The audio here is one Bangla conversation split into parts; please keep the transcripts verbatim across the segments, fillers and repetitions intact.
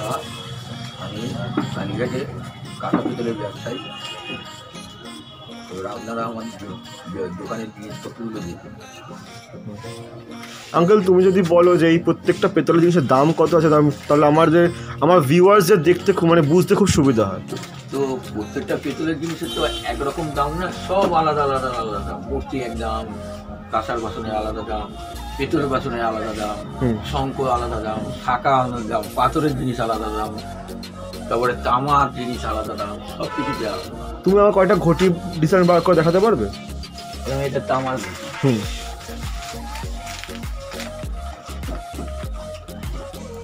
नमस्कार हमें सानीघाटे काटा पुतल व्यवसायी तो अपनारा दोकने पुतलगुलो देखुन। अंकल तुम्हें जो बोलो जो प्रत्येक पेतल जिससे दाम कत आछे भिउयार्स देखते खूब मैं बुझते खूब सुविधा है तो प्रत्येक पेतल जिनिसेर तो एक रकम दाम ना सब आलदा आलदा आलदा मूर्ति एक दाम कासार बासने आलदा दाम पेतल बासने आलदा दाम शंख आलदा दाम शाखा आलदा दाम पाथरेर जिनिस आलदा दाम তারপরে তামার জিনিস আলাদা দাম সব কিছু আলাদা। তুমি আমার কয়টা ঘটি ডিজাইন বার করে দেখাতে পারবে? এটা তামার হুম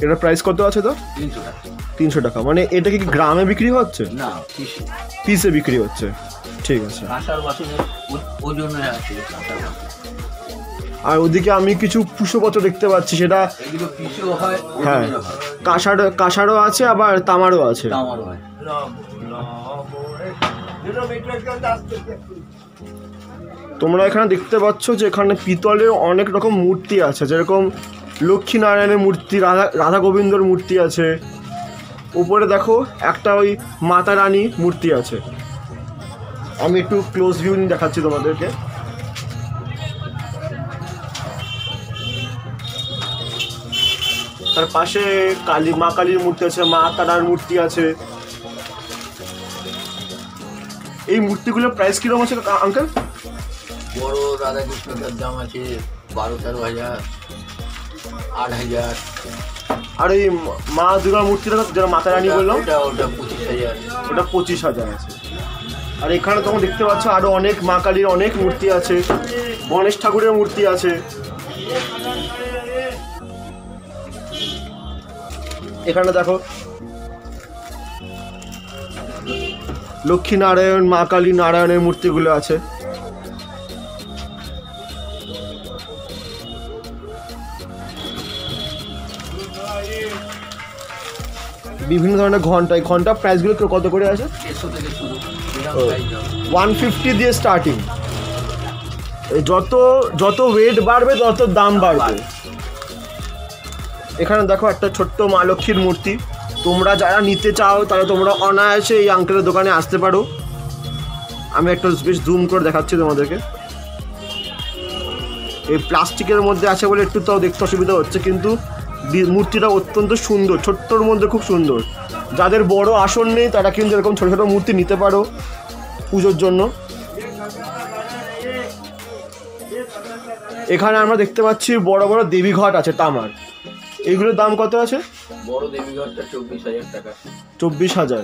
এটা প্রাইস কত আছে তো? তিনশো টাকা। তিনশো টাকা মানে এটা কি গ্রামে বিক্রি হচ্ছে? না পিসে পিসে বিক্রি হচ্ছে। ঠিক আছে। আশার বাসনের ওজনে আছে আশার বাসন। আর ওদিকে আমি কিছু পুষ্পপত্র দেখতে পাচ্ছি সেটা এগুলো পিসেও হয় ওজনেও হয়। কাঁসার কাঁসারও আছে আবার তামারও আছে। তামারও হয়। তোমরা এখানে দেখতে পাচ্ছ যে এখানে পিতলের অনেক রকম মূর্তি আছে যেরকম লক্ষ্মী নারায়ণের মূর্তি রাধা রাধা গোবিন্দর মূর্তি আছে উপরে দেখো একটা ওই মাতা রানী মূর্তি আছে। আমি একটু ক্লোজ ভিউ নিয়ে দেখাচ্ছি তোমাদেরকে। তার পাশে কালী মা কালীর মূর্তি আছে মা তারার মূর্তি আছে। এই মূর্তিগুলোর প্রাইস কিরকম আছে আঙ্কেল? বড় রাধাকৃষ্ণের দাম আছে বারো তেরো হাজার আট হাজার আর এই মা দুর্গার মূর্তিটা যারা মাতা রানী বললাম ওটা পঁচিশ হাজার ওটা পঁচিশ হাজার আছে। আর এখানে তখন দেখতে পাচ্ছ আরো অনেক মা কালীর অনেক মূর্তি আছে গণেশ ঠাকুরের মূর্তি আছে। এখানে দেখো লক্ষ্মী নারায়ণ মা কালী নারায়ণের মূর্তিগুলো আছে। বিভিন্ন ধরনের ঘন্টা ঘন্টা প্রাইসগুলো কত করে আছে? ওয়ান ফিফটি দিয়ে স্টার্টিং। যত যত ওয়েট বাড়বে তত দাম বাড়বে। এখানে দেখো একটা ছোট্ট মা লক্ষ্মীর মূর্তি। তোমরা যারা নিতে চাও তাহলে তোমরা অনায়াসে এই আঙ্কেলের দোকানে আসতে পারো। আমি একটা বেশ জুম করে দেখাচ্ছি তোমাদেরকে। এই প্লাস্টিকের মধ্যে আছে বলে একটু তাও দেখতে অসুবিধা হচ্ছে কিন্তু মূর্তিটা অত্যন্ত সুন্দর ছোট্টর মধ্যে খুব সুন্দর। যাদের বড় আসন নেই তারা কিন্তু এরকম ছোটো ছোটো মূর্তি নিতে পারো পুজোর জন্য। এখানে আমরা দেখতে পাচ্ছি বড় বড় দেবীঘট আছে তামার। এগুলোর দাম কত আছে? বড় দেবীঘরটা চব্বিশ হাজার টাকা। চব্বিশ হাজার।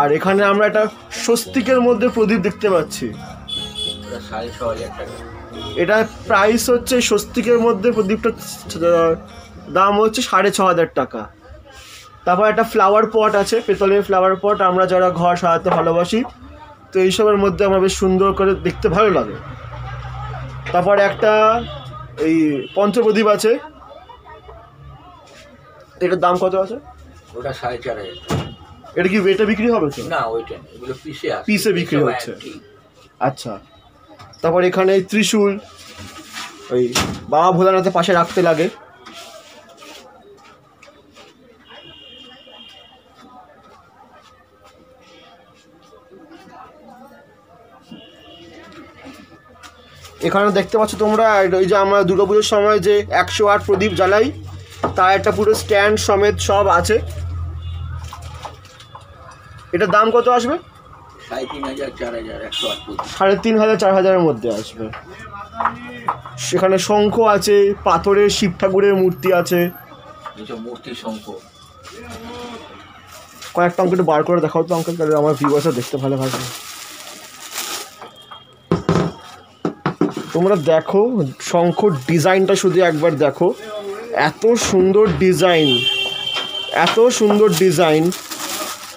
আর এখানে আমরা একটা স্বস্তিকের মধ্যে প্রদীপ দেখতে পাচ্ছি সাড়ে ছ হাজার টাকা। এটা প্রাইস হচ্ছে স্বস্তিকের মধ্যে প্রদীপটা দাম হচ্ছে সাড়ে ছ হাজার টাকা। তারপর একটা ফ্লাওয়ার পট আছে পেতলের ফ্লাওয়ার পট। আমরা যারা ঘর সাজাতে ভালোবাসি তো এইসবের মধ্যে আমার বেশ সুন্দর করে দেখতে ভালো লাগে। তারপর একটা এই পঞ্চপ্রদীপ আছে। এটার দাম কত আছে? ওটা সাড়ে চার হাজার। এটা কি ওয়েটে বিক্রি হবে? না ওয়েটে না এগুলো পিসে আছে। পিসে বিক্রি হচ্ছে। আচ্ছা। তারপর এখানে ত্রিশূল ওই বাবা ভোলানাথের পাশে রাখতে লাগে। এখানে দেখতে পাচ্ছ তোমরা ওই যে আমরা দুর্গাপুজোর সময় যে একশো আট প্রদীপ জ্বালাই তার একটা পুরো স্ট্যান্ড সমেত সব আছে। এটার দাম কত আসবে? সাড়ে তিন হাজার চার হাজারের মধ্যে আসবে। সেখানে শঙ্খ আছে পাথরের শিব ঠাকুরের মূর্তি আছে মূর্তি শঙ্খ। কয়েকটা অঙ্ক একটু বার করে দেখাও তো অঙ্কল তাহলে আমার ভিউয়ার্সরা দেখতে ভালো লাগবে। তোমরা দেখো শঙ্খর ডিজাইনটা শুধু একবার দেখো এত সুন্দর ডিজাইন এত সুন্দর ডিজাইন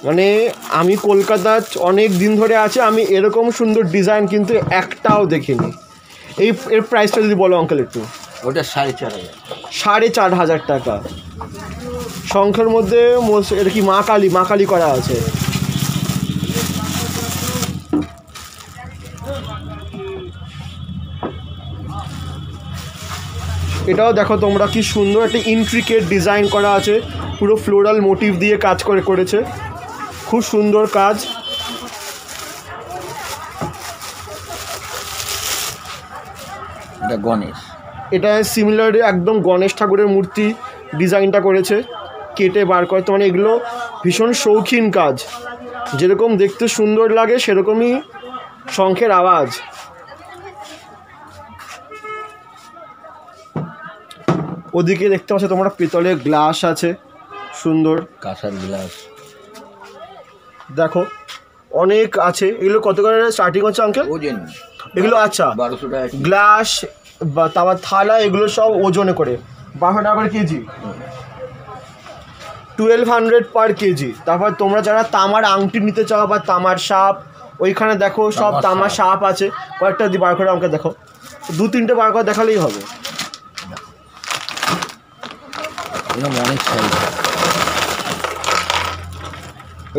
মানে আমি কলকাতায় অনেক দিন ধরে আছে আমি এরকম সুন্দর ডিজাইন কিন্তু একটাও দেখিনি। এই এর প্রাইসটা যদি বলো আঙ্কেল একটু? ওটা সাড়ে চার হাজার। সাড়ে চার হাজার টাকা। শঙ্খের মধ্যে এটা কি মা কালী মা কালী করা আছে। এটাও দেখো তোমরা কি সুন্দর একটা ইন্ট্রিকেট ডিজাইন করা আছে পুরো ফ্লোরাল মোটিভ দিয়ে কাজ করে করেছে, খুব সুন্দর কাজ। এটা গণেশ, এটা সিমিলার একদম গণেশ ঠাকুরের মূর্তি ডিজাইনটা করেছে, কেটে বার করতে, মানে এগুলো ভীষণ শৌখিন কাজ। যেরকম দেখতে সুন্দর লাগে সেরকমই শঙ্খের আওয়াজ। ওদিকে দেখতে পাচ্ছ তোমরা পিতলের গ্লাস আছে, সুন্দর কাঁসার গ্লাস, দেখো অনেক আছে। এগুলো কত করে স্টার্টিং হচ্ছে আঙ্কেল? ওজন এগুলো আচ্ছা বারোশো টাকা গ্লাস বা তাওয়া থালা, এগুলো সব ওজনে করে বারোশো টাকা করে KG, twelve hundred per KG. তারপর তোমরা যারা তামার আংটি নিতে চাও বা তামার সাপ, ওইখানে দেখো সব তামার সাপ আছে কয়েকটা, দি বার করে আমাকে দেখো, দু তিনটে বার করে দেখালেই হবে।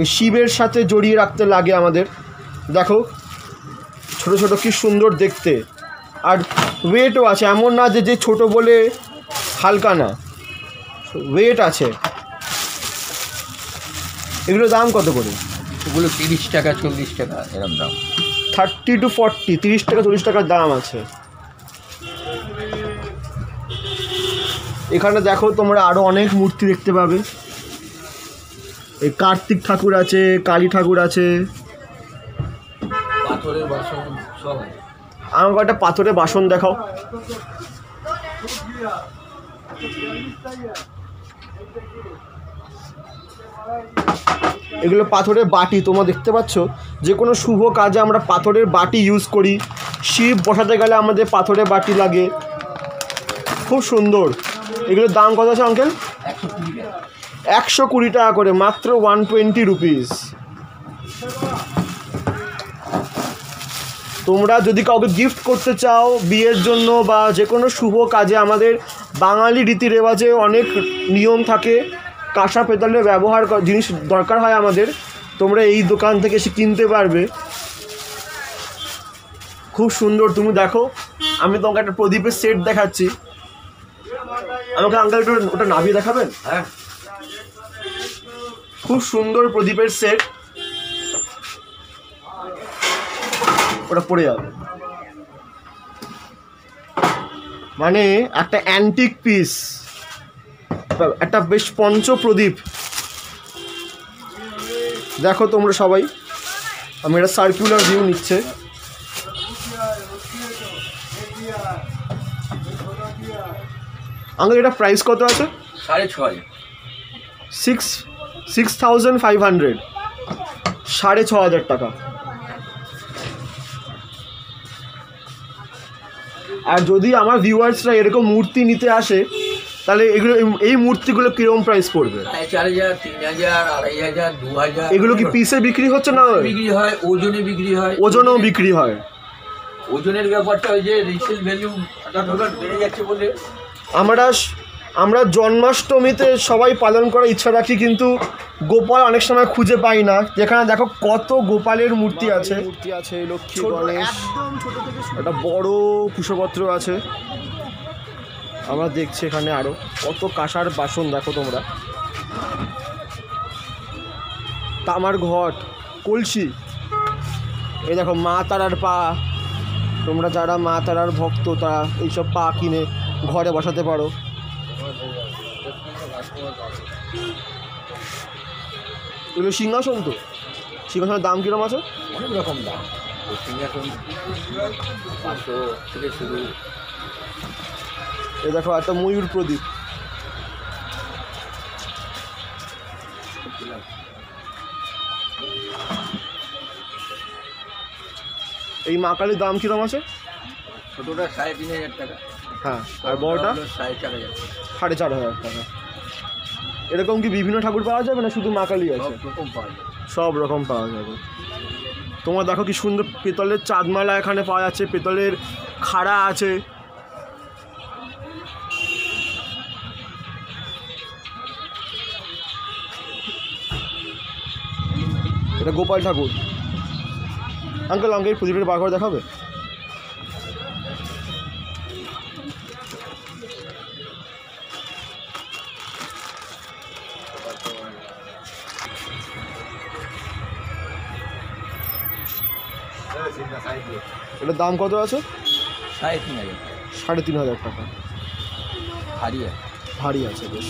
এই শিবের সাথে জড়িয়ে রাখতে লাগে আমাদের, দেখো ছোট ছোট কি সুন্দর দেখতে, আর ওয়েটও আছে, এমন না যে যে ছোট বলে হালকা না, ওয়েট আছে। এগুলো দাম কত করে? ওগুলো তিরিশ টাকা চল্লিশ টাকা এরকম দাম, থার্টি টু ফর্টি, তিরিশ টাকা চল্লিশ টাকার দাম আছে। এখানে দেখো তোমরা আরও অনেক মূর্তি দেখতে পাবে, এই কার্তিক ঠাকুর আছে, কালী ঠাকুর আছে, পাথরের বাসন সব। আমাকে একটা পাথরের বাসন দেখাও। এগুলো পাথরের বাটি, তোমরা দেখতে পাচ্ছ যে কোনো শুভ কাজে আমরা পাথরের বাটি ইউজ করি, শিব বসাতে গেলে আমাদের পাথরের বাটি লাগে, খুব সুন্দর। এগুলোর দাম কত আছে আঙ্কেল? একশো কুড়ি টাকা করে, মাত্র ওয়ান টোয়েন্টি রুপিস। তোমরা যদি কাউকে গিফট করতে চাও বিয়ের জন্য বা যে কোনো শুভ কাজে, আমাদের বাঙালি রীতি রেওয়াজে অনেক নিয়ম থাকে, কাঁসা পেতলের ব্যবহার জিনিস দরকার হয় আমাদের, তোমরা এই দোকান থেকে এসে কিনতে পারবে, খুব সুন্দর। তুমি দেখো আমি তোমাকে একটা প্রদীপের সেট দেখাচ্ছি, আমাকে আঙ্কেল একটু ওটা নামিয়ে দেখাবেন? হ্যাঁ, খুব সুন্দর প্রদীপের সেট, ওটা পড়ে যাবে, মানে একটা অ্যান্টিক পিস, একটা বেশ পঞ্চ প্রদীপ। দেখো তোমরা সবাই, আমি একটা সার্কুলার ভিউ নিচ্ছে, আঙ্কেল এটা প্রাইস কত আছে? সাড়ে ছয়, six six thousand five hundred, সাড়ে ছ হাজার টাকা। আর যদি আমার ভিউয়ার্সরা এরকম মূর্তি নিতে আসে তাহলে এগুলো এই মূর্তিগুলো কিরকম প্রাইস পড়বে? চার হাজার, তিন হাজার, আড়াই হাজার, দু হাজার। এগুলো কি পিসে বিক্রি হচ্ছে না? বিক্রি হয় ওজনে, বিক্রি হয় ওজনেও বিক্রি হয়। ওজনের ব্যাপারটা ওই যে রিসেল ভ্যালু হঠাৎ হঠাৎ বেড়ে যাচ্ছে বলে আমরা আমরা জন্মাষ্টমীতে সবাই পালন করার ইচ্ছা রাখি, কিন্তু গোপাল অনেক সময় খুঁজে পাই না। যেখানে দেখো কত গোপালের মূর্তি আছে, মূর্তি আছে লক্ষ্মী গণেশ, একটা বড় কুশপত্র আছে, আমরা দেখছি এখানে আরো কত কাঁসার বাসন, দেখো তোমরা তামার ঘট, কলসি, এই দেখো মা তারার পা, তোমরা যারা মা তারার ভক্ত তারা এইসব পা কিনে ঘরে বসাতে পারো। এগুলো সিংহাসন, তো সিংহাসনের দাম কিরকম আছে? অনেক রকম দাম, সিংহাসন পাঁচশো থেকে শুরু। এই দেখো একটা ময়ূর প্রদীপ, এই মা কালীর দাম কিরকম আছে? ছোটটা সাড়ে তিন হাজার টাকা, হ্যাঁ, আর বড়টা সাড়ে চার হাজার সাড়ে চার হাজার টাকা। এরকম কি বিভিন্ন ঠাকুর পাওয়া যাবে না শুধু মা কালী আছে? সব রকম পাওয়া যাবে। তোমার দেখো কি সুন্দর পেতলের চাঁদমালা এখানে পাওয়া যাচ্ছে, পেতলের খাড়া আছে, এটা গোপাল ঠাকুর। আঙ্কেল আঙ্কেল প্রদীপের বার করে দেখাবে? থাকবে। এটার দাম কত আছে? সাড়ে তিন হাজার সাড়ে তিন হাজার টাকা। ভারী ভারী আছে বেশ।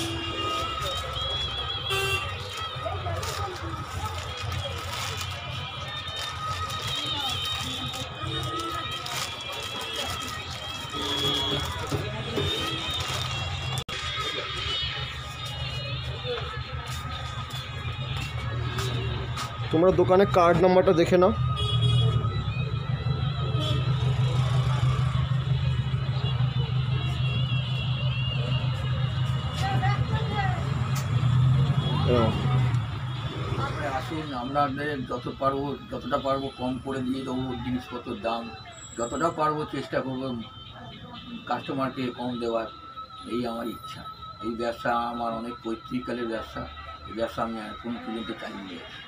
তোমরা দোকানে কার্ড নাম্বারটা দেখে নাও। আসুন, আমরা যত পারবো যতটা পারবো কম করে দিয়ে দেবো জিনিসপত্রের দাম, যতটা পারবো চেষ্টা করবো কাস্টমারকে কম দেওয়ার, এই আমার ইচ্ছা। এই ব্যবসা আমার অনেক পৈতৃককালের ব্যবসা, এই ব্যবসা আমি কোনো পর্যন্ত চালিয়ে যাচ্ছি।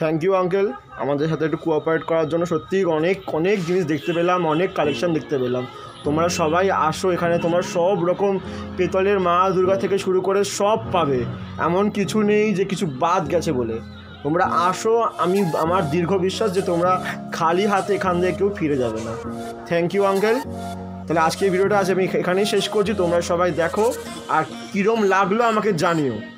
থ্যাংক ইউ আঙ্কেল, আমাদের সাথে একটু কোঅপারেট করার জন্য। সত্যি অনেক অনেক জিনিস দেখতে পেলাম, অনেক কালেকশান দেখতে পেলাম। তোমরা সবাই আসো এখানে, তোমরা সব রকম পেতলের মা দুর্গা থেকে শুরু করে সব পাবে, এমন কিছু নেই যে কিছু বাদ গেছে বলে। তোমরা আসো, আমি আমার দীর্ঘ বিশ্বাস যে তোমরা খালি হাতে এখান থেকে কেউ ফিরে যাবে না। Thank you uncle. তাহলে আজকে ভিডিওটা আজ আমি এখানেই শেষ করছি। তোমরা সবাই দেখো আর কীরকম লাগলো আমাকে জানিও।